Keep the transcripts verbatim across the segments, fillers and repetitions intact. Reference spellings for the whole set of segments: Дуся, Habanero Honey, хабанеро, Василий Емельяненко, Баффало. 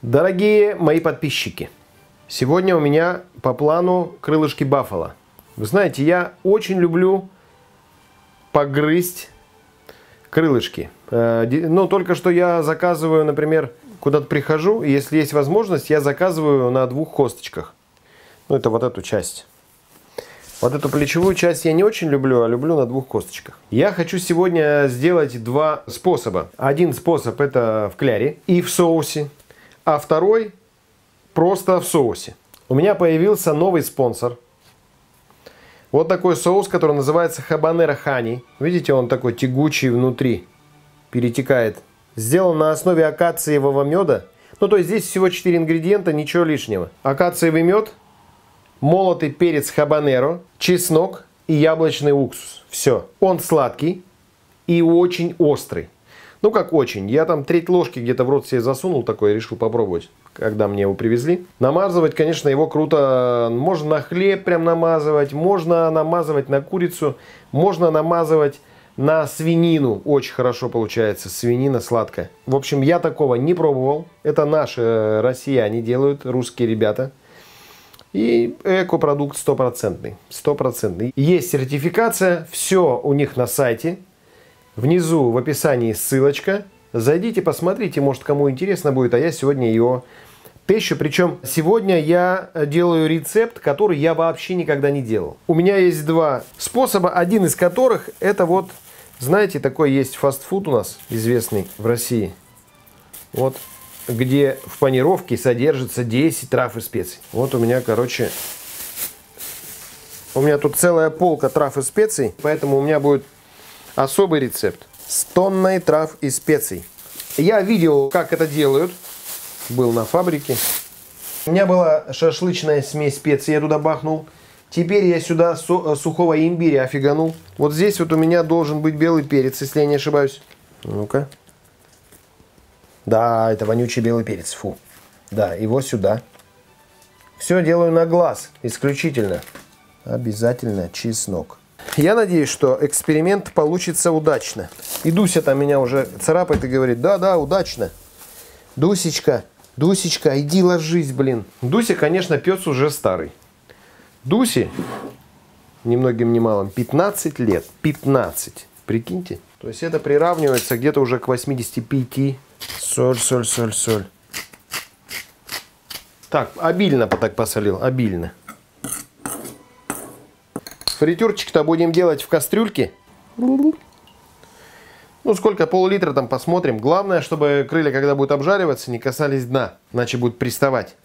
Дорогие мои подписчики, сегодня у меня по плану крылышки Баффало. Вы знаете, я очень люблю погрызть крылышки. Но только что я заказываю, например, куда-то прихожу, и если есть возможность, я заказываю на двух косточках. Ну, это вот эту часть. Вот эту плечевую часть я не очень люблю, а люблю на двух косточках. Я хочу сегодня сделать два способа. Один способ — это в кляре и в соусе, а второй просто в соусе. У меня появился новый спонсор. Вот такой соус, который называется Habanero Honey. Видите, он такой тягучий внутри, перетекает. Сделан на основе акациевого меда. Ну, то есть здесь всего четыре ингредиента, ничего лишнего. Акациевый мед, молотый перец хабанеро, чеснок и яблочный уксус. Все. Он сладкий и очень острый. Ну как очень. Я там треть ложки где-то в рот себе засунул такой, решил попробовать, когда мне его привезли. Намазывать, конечно, его круто. Можно на хлеб прям намазывать, можно намазывать на курицу, можно намазывать на свинину. Очень хорошо получается. Свинина сладкая. В общем, я такого не пробовал. Это наши россияне делают, русские ребята. И экопродукт стопроцентный, стопроцентный. Есть сертификация, все у них на сайте. Внизу в описании ссылочка. Зайдите, посмотрите, может, кому интересно будет, а я сегодня ее тещу. Причем сегодня я делаю рецепт, который я вообще никогда не делал. У меня есть два способа, один из которых это вот, знаете, такой есть фастфуд у нас, известный в России. Вот. Где в панировке содержится десять трав и специй. Вот у меня, короче, у меня тут целая полка трав и специй, поэтому у меня будет особый рецепт с тонной трав и специй. Я видел, как это делают, был на фабрике. У меня была шашлычная смесь специй, я туда бахнул. Теперь я сюда сухого имбиря офиганул. Вот здесь вот у меня должен быть белый перец, если я не ошибаюсь. Ну-ка. Да, это вонючий белый перец, фу. Да, его сюда. Все делаю на глаз, исключительно. Обязательно чеснок. Я надеюсь, что эксперимент получится удачно. И Дуся там меня уже царапает и говорит, да-да, удачно. Дусечка, Дусечка, иди ложись, блин. Дуся, конечно, пес уже старый. Дусе, ни многим ни малым, пятнадцать лет. пятнадцать, прикиньте. То есть это приравнивается где-то уже к восьмидесяти пяти. Соль, соль, соль, соль. Так, обильно так посолил, обильно. Фритюрчик-то будем делать в кастрюльке. Ну, сколько, пол-литра там посмотрим. Главное, чтобы крылья, когда будут обжариваться, не касались дна, иначе будут приставать.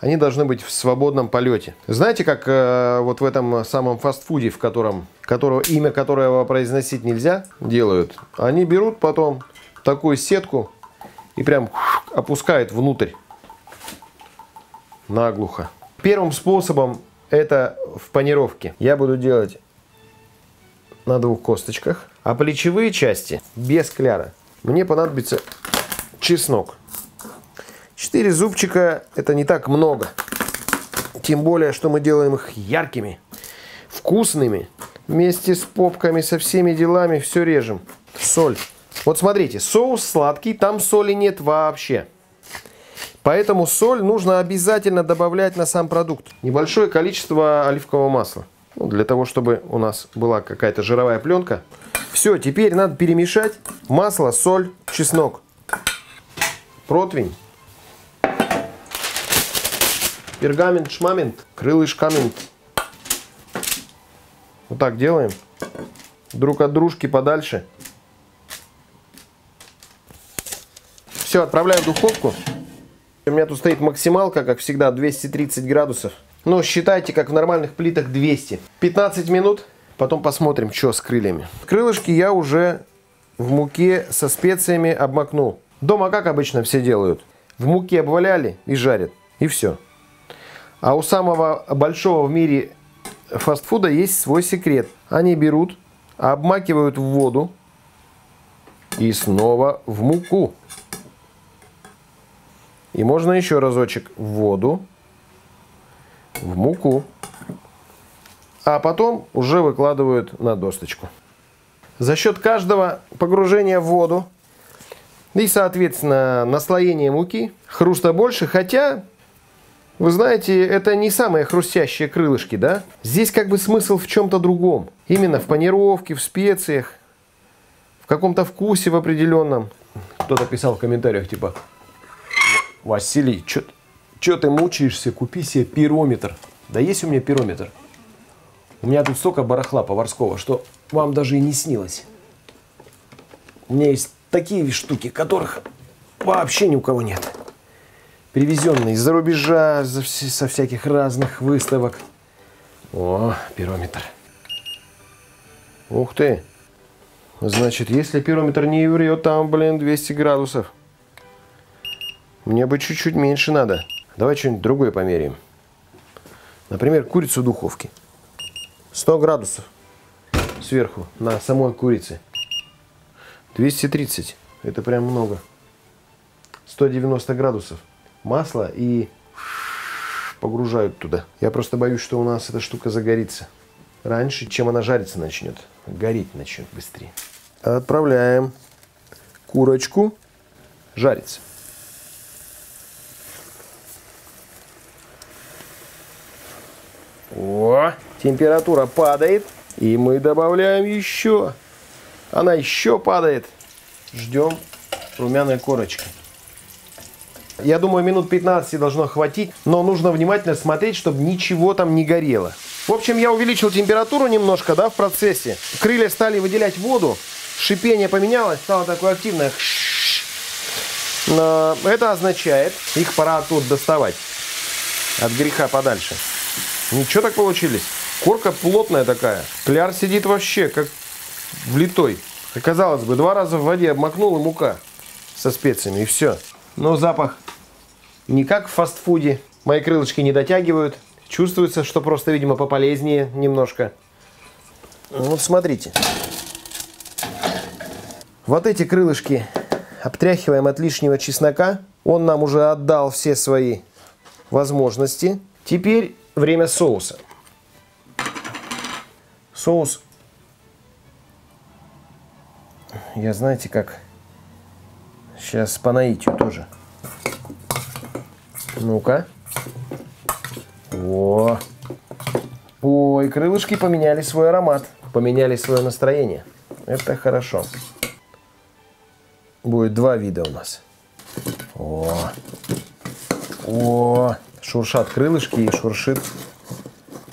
Они должны быть в свободном полете. Знаете, как э, вот в этом самом фастфуде, в котором, которого, имя которого произносить нельзя, делают? Они берут потом такую сетку и прям опускает внутрь наглухо. Первым способом это в панировке. Я буду делать на двух косточках. А плечевые части без кляра. Мне понадобится чеснок. Четыре зубчика — это не так много. Тем более, что мы делаем их яркими, вкусными. Вместе с попками, со всеми делами все режем. Соль. Вот смотрите, соус сладкий, там соли нет вообще. Поэтому соль нужно обязательно добавлять на сам продукт. Небольшое количество оливкового масла. Ну, для того, чтобы у нас была какая-то жировая пленка. Все, теперь надо перемешать масло, соль, чеснок, противень, пергамент, шмамент, крылышкамент. Вот так делаем. Друг от дружки подальше. Все, отправляю в духовку. У меня тут стоит максималка, как всегда, двести тридцать градусов. Ну, считайте, как в нормальных плитах двести. пятнадцать минут, потом посмотрим, что с крыльями. Крылышки я уже в муке со специями обмакнул. Дома как обычно все делают? В муке обваляли и жарят, и все. А у самого большого в мире фастфуда есть свой секрет. Они берут, обмакивают в воду и снова в муку. И можно еще разочек в воду, в муку, а потом уже выкладывают на досточку. За счет каждого погружения в воду И, соответственно, наслоение муки. Хруста больше, хотя, вы знаете, это не самые хрустящие крылышки, да? Здесь как бы смысл в чем-то другом. Именно в панировке, в специях, в каком-то вкусе в определенном. Кто-то писал в комментариях, типа, Василий, че ты мучаешься, купи себе пирометр. Да есть у меня пирометр. У меня тут столько барахла поварского, что вам даже и не снилось. У меня есть такие штуки, которых вообще ни у кого нет. Привезенные из-за рубежа, со всяких разных выставок. О, пирометр. Ух ты. Значит, если пирометр не врет, там, блин, двести градусов. Мне бы чуть-чуть меньше надо. Давай что-нибудь другое померяем. Например, курицу в духовке. сто градусов сверху на самой курице. двести тридцать. Это прям много. сто девяносто градусов. Масло и погружают туда. Я просто боюсь, что у нас эта штука загорится. Раньше, чем она жариться начнет. Гореть начнет быстрее. Отправляем курочку жариться. О, температура падает. И мы добавляем еще. Она еще падает. Ждем румяной корочки. Я думаю, минут пятнадцать должно хватить, но нужно внимательно смотреть, чтобы ничего там не горело. В общем, я увеличил температуру немножко, да, в процессе. Крылья стали выделять воду, шипение поменялось, стало такое активное. Это означает, их пора оттуда доставать. От греха подальше. Ничего так получились. Корка плотная такая. Кляр сидит вообще, как влитой. Казалось бы, два раза в воде обмакнул и мука со специями, и все. Но запах не как в фастфуде. Мои крылышки не дотягивают. Чувствуется, что просто, видимо, пополезнее немножко. Вот смотрите. Вот эти крылышки обтряхиваем от лишнего чеснока. Он нам уже отдал все свои возможности. Теперь время соуса. Соус. Я, знаете, как... Сейчас по наитию тоже. Ну-ка. О! Ой, крылышки поменяли свой аромат. Поменяли свое настроение. Это хорошо. Будет два вида у нас. О! О! Шуршат крылышки и шуршит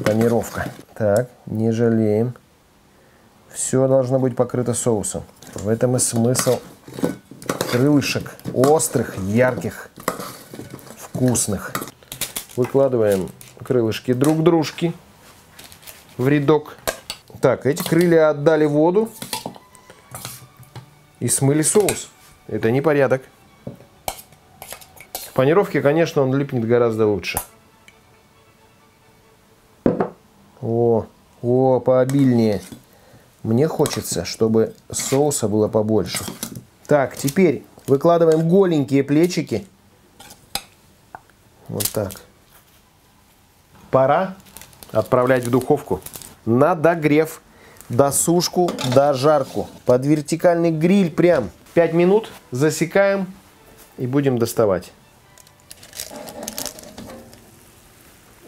панировка. Так, не жалеем. Все должно быть покрыто соусом. В этом и смысл крылышек. Острых, ярких, вкусных. Выкладываем крылышки друг дружки в рядок. Так, эти крылья отдали воду и смыли соус. Это непорядок. В панировке, конечно, он липнет гораздо лучше. О, о, пообильнее. Мне хочется, чтобы соуса было побольше. Так, теперь выкладываем голенькие плечики. Вот так. Пора отправлять в духовку на догрев, досушку, дожарку. Под вертикальный гриль прям. пять минут засекаем и будем доставать.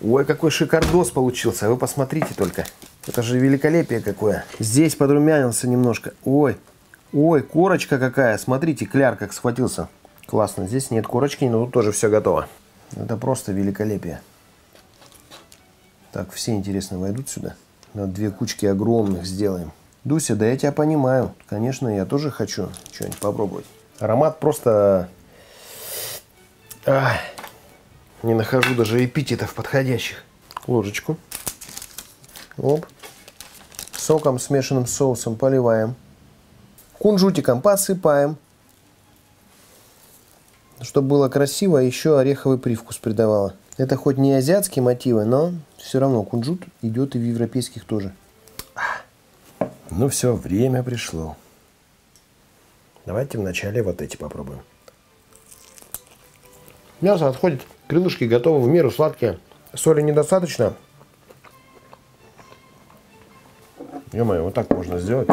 Ой, какой шикардос получился. Вы посмотрите только. Это же великолепие какое. Здесь подрумянился немножко. Ой, ой, корочка какая. Смотрите, кляр как схватился. Классно. Здесь нет корочки, но тут тоже все готово. Это просто великолепие. Так, все, интересно, войдут сюда. Надо две кучки огромных сделаем. Дуся, да я тебя понимаю. Конечно, я тоже хочу что-нибудь попробовать. Аромат просто... Ах. Не нахожу даже эпитетов подходящих. Ложечку. Оп. Соком, смешанным с соусом поливаем. Кунжутиком посыпаем. Чтобы было красиво, еще ореховый привкус придавало. Это хоть не азиатские мотивы, но все равно кунжут идет и в европейских тоже. Ну все, время пришло. Давайте вначале вот эти попробуем. Мясо отходит. Крылышки готовы, в меру сладкие. Соли недостаточно. Ё-моё, вот так можно сделать.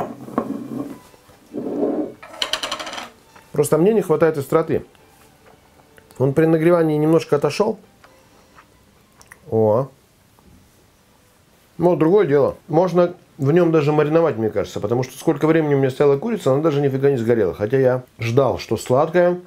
Просто мне не хватает остроты. Он при нагревании немножко отошел. О. Ну, другое дело. Можно в нем даже мариновать, мне кажется. Потому что сколько времени у меня стояла курица, она даже нифига не сгорела. Хотя я ждал, что сладкое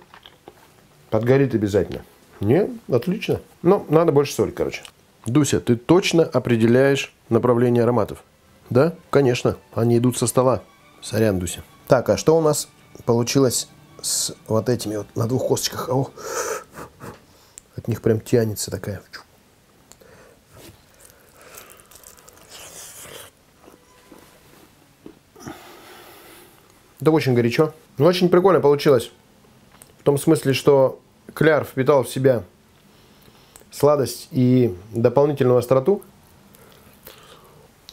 подгорит обязательно. Не, отлично. Но надо больше соли, короче. Дуся, ты точно определяешь направление ароматов? Да, конечно. Они идут со стола. Сорян, Дуся. Так, а что у нас получилось с вот этими вот на двух косточках? О, от них прям тянется такая. Да очень горячо. Ну, очень прикольно получилось. В том смысле, что кляр впитал в себя сладость и дополнительную остроту.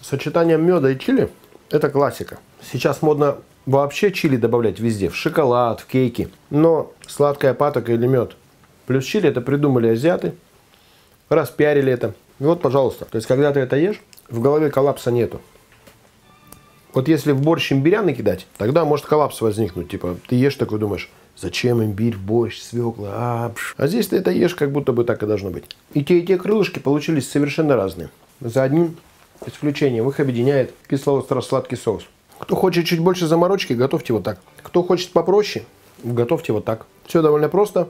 Сочетание меда и чили – это классика. Сейчас модно вообще чили добавлять везде. В шоколад, в кейки. Но сладкая патока или мед плюс чили – это придумали азиаты. Распиарили это. И вот, пожалуйста. То есть, когда ты это ешь, в голове коллапса нету. Вот если в борщ имбиря накидать, тогда может коллапс возникнуть. Типа, ты ешь такой, думаешь, зачем имбирь, борщ, свекла, а, а здесь ты это ешь, как будто бы так и должно быть. И те, и те крылышки получились совершенно разные. За одним исключением их объединяет кисло-остро-сладкий соус. Кто хочет чуть больше заморочки, готовьте вот так. Кто хочет попроще, готовьте вот так. Все довольно просто.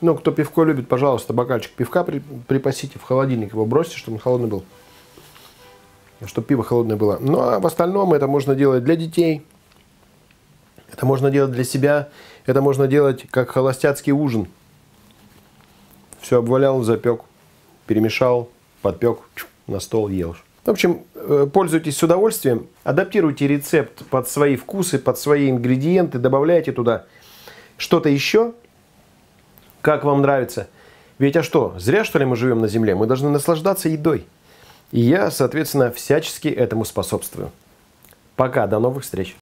Но кто пивко любит, пожалуйста, бокальчик пивка припасите в холодильник, его бросьте, чтобы он холодный был. Чтобы пиво холодное было. Ну, а в остальном это можно делать для детей. Это можно делать для себя. Это можно делать как холостяцкий ужин. Все обвалял, запек, перемешал, подпек, на стол ел. В общем, пользуйтесь с удовольствием. Адаптируйте рецепт под свои вкусы, под свои ингредиенты. Добавляйте туда что-то еще, как вам нравится. Ведь а что, зря что ли мы живем на земле? Мы должны наслаждаться едой. И я, соответственно, всячески этому способствую. Пока, до новых встреч!